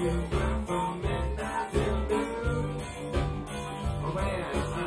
You went from midnight till noon. Oh man.